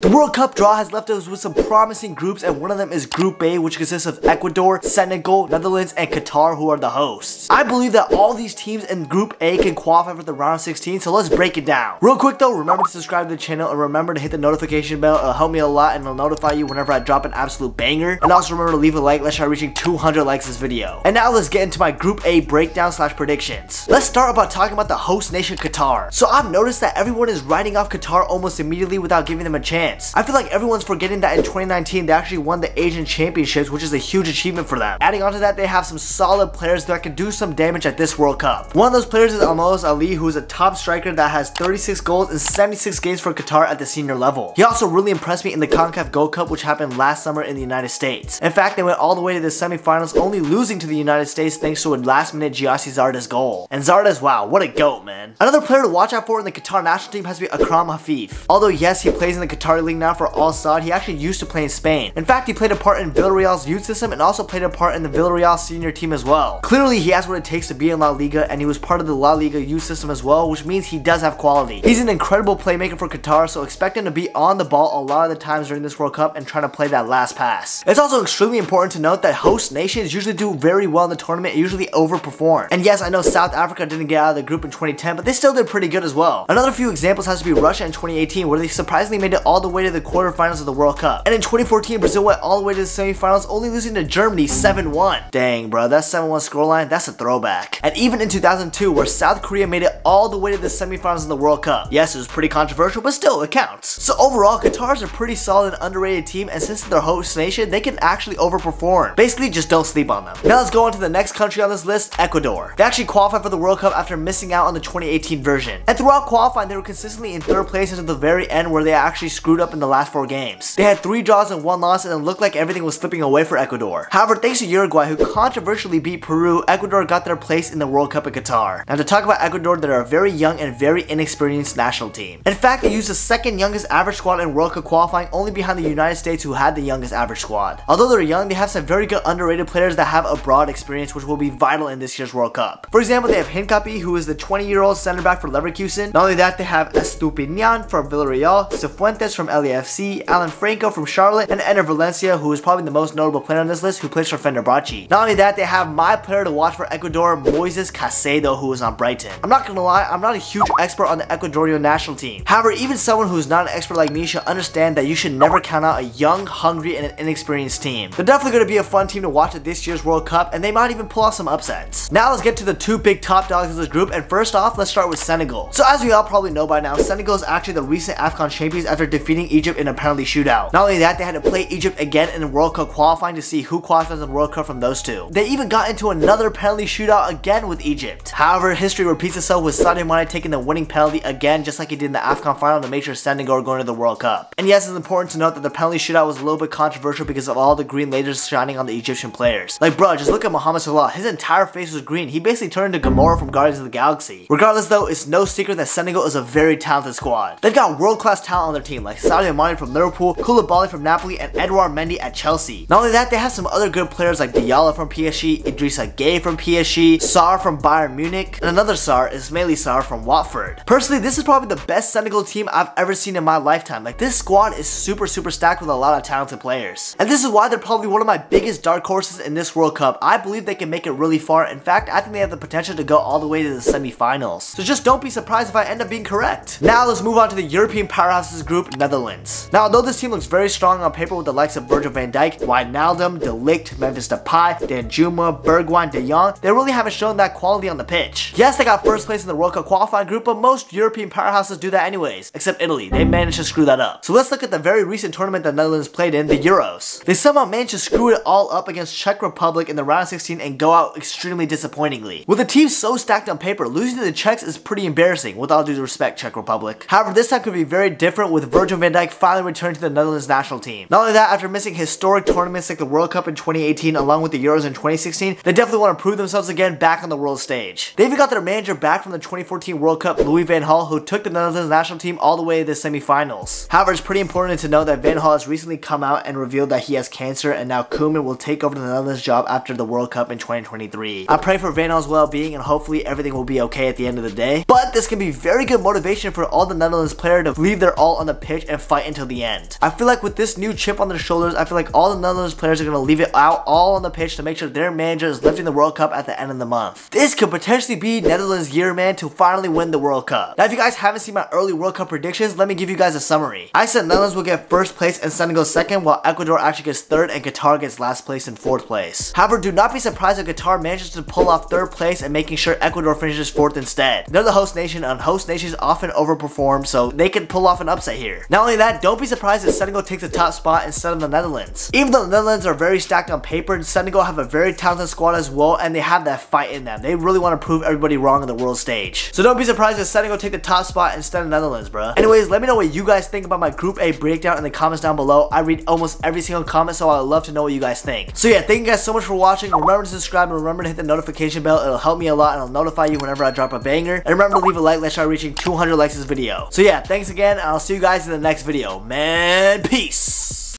The World Cup draw has left us with some promising groups, and one of them is Group A, which consists of Ecuador, Senegal, Netherlands, and Qatar, who are the hosts. I believe that all these teams in Group A can qualify for the round of 16, so let's break it down. Real quick though, remember to subscribe to the channel and remember to hit the notification bell. It'll help me a lot and it'll notify you whenever I drop an absolute banger. And also remember to leave a like, let's try reaching 200 likes this video. And now let's get into my Group A breakdown / predictions. Let's start by talking about the host nation, Qatar. So I've noticed that everyone is writing off Qatar almost immediately without giving them a chance. I feel like everyone's forgetting that in 2019 they actually won the Asian Championships, which is a huge achievement for them. Adding on to that, they have some solid players that can do some damage at this World Cup. One of those players is Almoez Ali, who is a top striker that has 36 goals in 76 games for Qatar at the senior level. He also really impressed me in the CONCACAF Gold Cup, which happened last summer in the United States. In fact, they went all the way to the semi-finals, only losing to the United States thanks to a last-minute Yassine Zardes goal. And Zardes, wow, what a goat, man. Another player to watch out for in the Qatar national team has to be Akram Afif. Although yes, he plays in the Qatar league now for Al Sadd, he actually used to play in Spain. In fact, he played a part in Villarreal's youth system and also played a part in the Villarreal senior team as well. Clearly, he has what it takes to be in La Liga, and he was part of the La Liga youth system as well, which means he does have quality. He's an incredible playmaker for Qatar, so expect him to be on the ball a lot of the times during this World Cup and trying to play that last pass. It's also extremely important to note that host nations usually do very well in the tournament and usually overperform. And yes, I know South Africa didn't get out of the group in 2010, but they still did pretty good as well. Another few examples has to be Russia in 2018, where they surprisingly made it all the way to the quarterfinals of the World Cup. And in 2014, Brazil went all the way to the semifinals, only losing to Germany 7-1. Dang, bro, that 7-1 scoreline, that's a throwback. And even in 2002, where South Korea made it all the way to the semifinals of the World Cup. Yes, it was pretty controversial, but still, it counts. So overall, Qatar's a pretty solid and underrated team, and since they're host nation, they can actually overperform. Basically, just don't sleep on them. Now let's go on to the next country on this list, Ecuador. They actually qualified for the World Cup after missing out on the 2018 version. And throughout qualifying, they were consistently in third place until the very end, where they actually screwed up in the last 4 games. They had 3 draws and 1 loss, and it looked like everything was slipping away for Ecuador. However, thanks to Uruguay, who controversially beat Peru, Ecuador got their place in the World Cup in Qatar. Now to talk about Ecuador, they're a very young and very inexperienced national team. In fact, they used the second youngest average squad in World Cup qualifying, only behind the United States, who had the youngest average squad. Although they're young, they have some very good underrated players that have a broad experience, which will be vital in this year's World Cup. For example, they have Hincapié, who is the 20-year-old center back for Leverkusen. Not only that, they have Estupinian from Villarreal, Cifuentes from LAFC, Alan Franco from Charlotte, and Enner Valencia, who is probably the most notable player on this list, who plays for Fenerbahce. Not only that, they have my player to watch for Ecuador, Moises Caicedo, who is on Brighton. I'm not gonna lie, I'm not a huge expert on the Ecuadorian national team. However, even someone who's not an expert like me should understand that you should never count out a young, hungry, and an inexperienced team. They're definitely gonna be a fun team to watch at this year's World Cup, and they might even pull off some upsets. Now let's get to the 2 big top dogs of this group, and first off, let's start with Senegal. So as we all probably know by now, Senegal is actually the recent AFCON champions after defeating Egypt in a penalty shootout. Not only that, they had to play Egypt again in the World Cup qualifying to see who qualifies in the World Cup from those two. They even got into another penalty shootout again with Egypt. However, history repeats itself with Sadio Mane taking the winning penalty again, just like he did in the AFCON final, to make sure Senegal are going to the World Cup. And yes, it's important to note that the penalty shootout was a little bit controversial because of all the green lasers shining on the Egyptian players. Like bro, just look at Mohamed Salah, his entire face was green, he basically turned into Gamora from Guardians of the Galaxy. Regardless though, it's no secret that Senegal is a very talented squad. They've got world class talent on their team, like Sadio Mane from Liverpool, Koulibaly from Napoli, and Eduard Mendy at Chelsea. Not only that, they have some other good players like Diallo from PSG, Idrissa Gueye from PSG, Saar from Bayern Munich, and another Saar is Melissa from Watford. Personally, this is probably the best Senegal team I've ever seen in my lifetime. Like this squad is super stacked with a lot of talented players. And this is why they're probably one of my biggest dark horses in this World Cup. I believe they can make it really far. In fact, I think they have the potential to go all the way to the semi-finals. So just don't be surprised if I end up being correct. Now let's move on to the European powerhouses group, Netherlands. Now, although this team looks very strong on paper with the likes of Virgil van Dijk, Wijnaldum, De Ligt, Memphis Depay, Danjuma, Bergwijn, De Jong, they really haven't shown that quality on the pitch. Yes, they got first place in the World Cup qualifying group, but most European powerhouses do that anyways, except Italy. They managed to screw that up. So let's look at the very recent tournament that Netherlands played in, the Euros. They somehow managed to screw it all up against Czech Republic in the round of 16 and go out extremely disappointingly. With a team so stacked on paper, losing to the Czechs is pretty embarrassing, with all due respect, Czech Republic. However, this time could be very different, with Virgil van Dijk finally returned to the Netherlands national team. Not only that, after missing historic tournaments like the World Cup in 2018 along with the Euros in 2016, they definitely want to prove themselves again back on the world stage. They even got their manager back from the the 2014 World Cup, Louis van Gaal, who took the Netherlands national team all the way to the semi-finals. However, it's pretty important to know that van Gaal has recently come out and revealed that he has cancer, and now Koeman will take over the Netherlands job after the World Cup in 2023. I pray for van Gaal's well-being and hopefully everything will be okay at the end of the day, but this can be very good motivation for all the Netherlands players to leave their all on the pitch and fight until the end. I feel like with this new chip on their shoulders, I feel like all the Netherlands players are going to leave it out all on the pitch to make sure their manager is lifting the World Cup at the end of the month. This could potentially be Netherlands' year, man, to finally win the World Cup. Now, if you guys haven't seen my early World Cup predictions, let me give you guys a summary. I said Netherlands will get first place and Senegal second, while Ecuador actually gets third and Qatar gets last place and fourth place. However, do not be surprised if Qatar manages to pull off third place and making sure Ecuador finishes fourth instead. They're the host nation, and host nations often overperform, so they could pull off an upset here. Not only that, don't be surprised if Senegal takes the top spot instead of the Netherlands. Even though the Netherlands are very stacked on paper, Senegal have a very talented squad as well, and they have that fight in them. They really want to prove everybody wrong on the world stage. So don't be surprised if Senegal take the top spot instead of Netherlands, bruh. Anyways, let me know what you guys think about my Group A breakdown in the comments down below. I read almost every single comment, so I'd love to know what you guys think. So yeah, thank you guys so much for watching. Remember to subscribe and remember to hit the notification bell. It'll help me a lot and I'll notify you whenever I drop a banger. And remember to leave a like. Let's try reaching 200 likes this video. So yeah, thanks again and I'll see you guys in the next video. Man, peace!